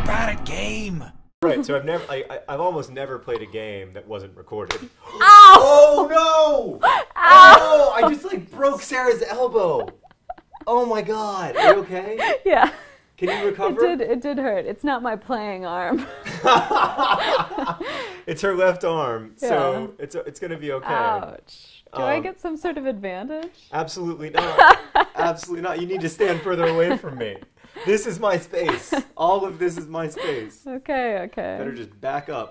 so bad at game. Right, so I've almost never played a game that wasn't recorded. Ow! Oh no! Ow! Oh, I just like broke Sarah's elbow. Oh my god, are you okay? Yeah. Can you recover? It did hurt. It's not my playing arm. It's her left arm, yeah. So it's gonna be okay. Ouch. Do I get some sort of advantage? Absolutely not. Absolutely not. You need to stand further away from me. This is my space. All of this is my space. Okay, okay. Better just back up.